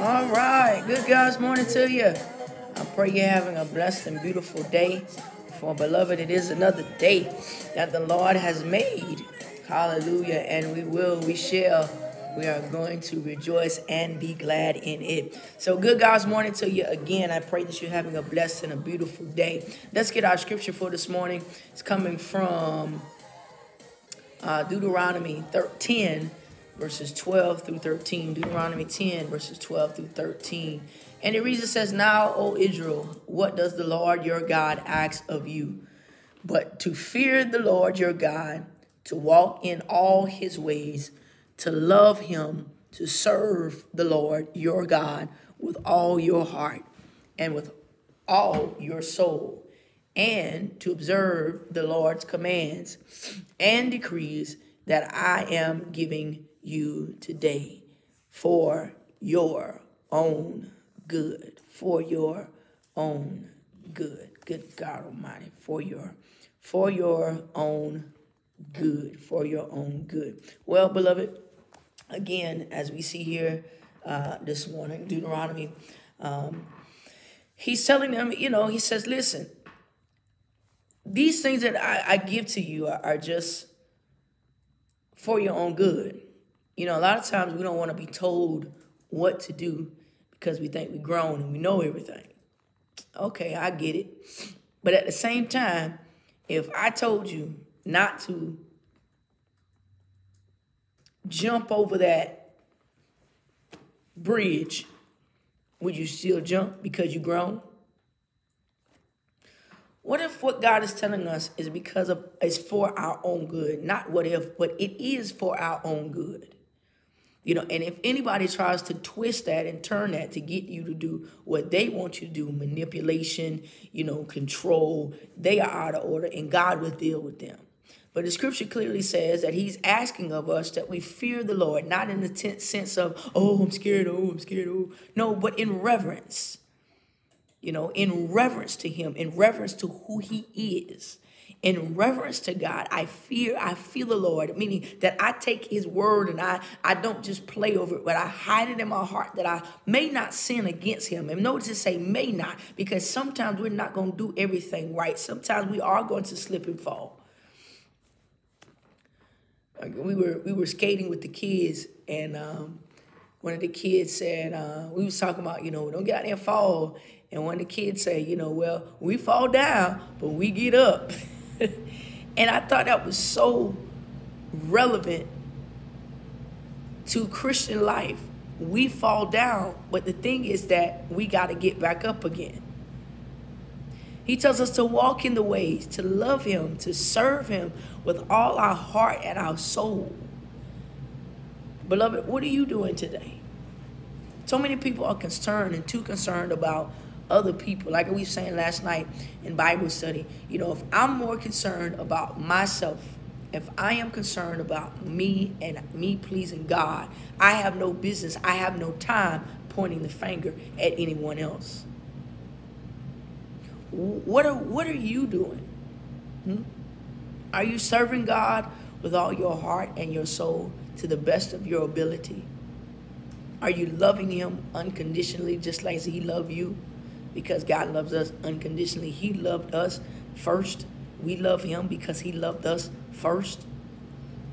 All right, good God's morning to you. I pray you're having a blessed and beautiful day. For beloved, it is another day that the Lord has made. Hallelujah. And we are going to rejoice and be glad in it. So good God's morning to you again. I pray that you're having a blessed and a beautiful day. Let's get our scripture for this morning. It's coming from Deuteronomy 10. Verses 12 through 13, Deuteronomy 10, verses 12 through 13. And it reads, it says, "Now, O Israel, what does the Lord your God ask of you? But to fear the Lord your God, to walk in all his ways, to love him, to serve the Lord your God with all your heart and with all your soul, and to observe the Lord's commands and decrees that I am giving you today for your own good," for your own good. Good God Almighty, for your own good, for your own good. Well, beloved, again, as we see here this morning, Deuteronomy, he's telling them, you know, he says, listen, these things that I give to you are just for your own good. You know, a lot of times we don't want to be told what to do because we think we're grown and we know everything. Okay, I get it. But at the same time, if I told you not to jump over that bridge, would you still jump because you're grown? What if what God is telling us is is for our own good? Not what if, but it is for our own good. You know, and if anybody tries to twist that and turn that to get you to do what they want you to do, manipulation, you know, control, they are out of order and God will deal with them. But the scripture clearly says that he's asking of us that we fear the Lord, not in the sense of, oh, I'm scared, oh, I'm scared, oh. No, but in reverence. You know, in reverence to him, in reverence to who he is, in reverence to God. I fear the Lord, meaning that I take his word and I don't just play over it, but I hide it in my heart that I may not sin against him. And notice it say may not, because sometimes we're not going to do everything right. Sometimes we are going to slip and fall. We were skating with the kids and one of the kids said, we was talking about, you know, don't get out there and fall. And one of the kids say, you know, well, we fall down, but we get up. And I thought that was so relevant to Christian life. We fall down, but the thing is that we got to get back up again. He tells us to walk in the ways, to love him, to serve him with all our heart and our soul. Beloved, what are you doing today? So many people are concerned and too concerned about other people. Like we were saying last night in Bible study, you know, if I'm more concerned about myself, if I am concerned about me and me pleasing God, I have no business, I have no time pointing the finger at anyone else. What are you doing? Are you serving God with all your heart and your soul? to the best of your ability? Are you loving him unconditionally just like he loved you? Because God loves us unconditionally. He loved us first. We love him because he loved us first.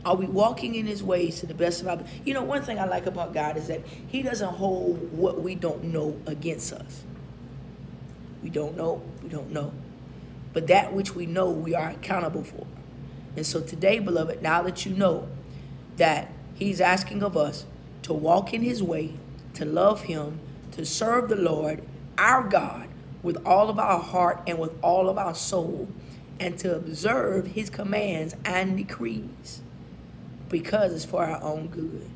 Are we walking in his ways to the best of our ability? You know, one thing I like about God is that he doesn't hold what we don't know against us. We don't know. But that which we know, we are accountable for. And so today, beloved, now that you know that he's asking of us to walk in his way, to love him, to serve the Lord, our God, with all of our heart and with all of our soul, and to observe his commands and decrees, because it's for our own good.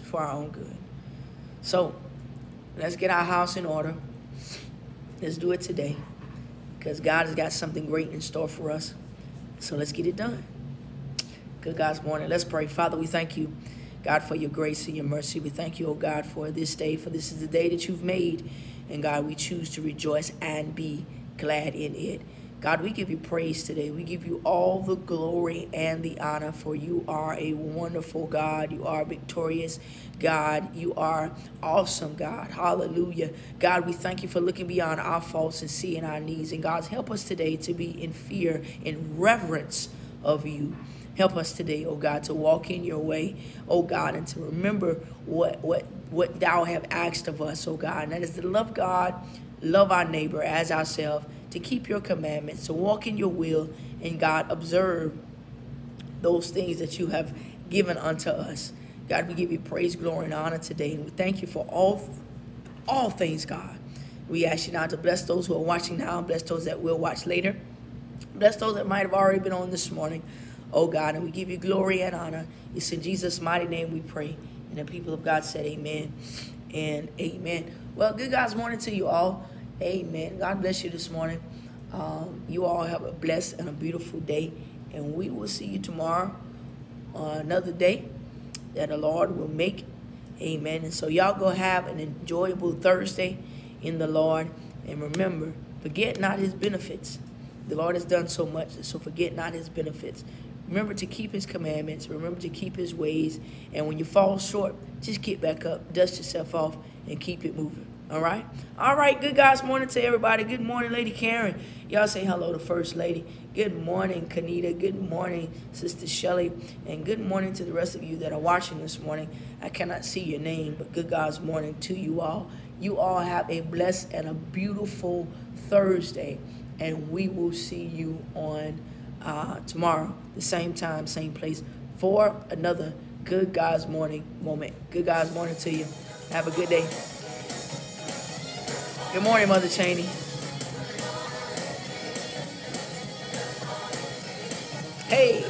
It's for our own good. So let's get our house in order. Let's do it today, because God has got something great in store for us. So let's get it done. Good God's morning. Let's pray. Father, we thank you, God, for your grace and your mercy. We thank you, oh God, for this day, for this is the day that you've made. And God, we choose to rejoice and be glad in it. God, we give you praise today. We give you all the glory and the honor, for you are a wonderful God. You are a victorious God. You are awesome, God. Hallelujah. God, we thank you for looking beyond our faults and seeing our needs. And God, help us today to be in fear and reverence of you. Help us today, oh God, to walk in your way, oh God, and to remember what thou have asked of us, oh God. And that is to love God, love our neighbor as ourselves, to keep your commandments, to walk in your will, and God, observe those things that you have given unto us. God, we give you praise, glory, and honor today. And we thank you for all things, God. We ask you now to bless those who are watching now, bless those that will watch later, bless those that might have already been on this morning, oh God, and we give you glory and honor. It's in Jesus' mighty name we pray. And the people of God said amen and amen. Well, good God's morning to you all. Amen. God bless you this morning. You all have a blessed and a beautiful day. And we will see you tomorrow, another day that the Lord will make. Amen. And so y'all go have an enjoyable Thursday in the Lord. And remember, forget not his benefits. The Lord has done so much, so forget not his benefits. Remember to keep his commandments. Remember to keep his ways. And when you fall short, just get back up, dust yourself off, and keep it moving. All right? All right, good God's morning to everybody. Good morning, Lady Karen. Y'all say hello to First Lady. Good morning, Kanita. Good morning, Sister Shelley. And good morning to the rest of you that are watching this morning. I cannot see your name, but good God's morning to you all. You all have a blessed and a beautiful Thursday. And we will see you on tomorrow, the same time, same place, for another Good God's Morning moment. Good God's morning to you. Have a good day. Good morning, Mother Cheney. Hey.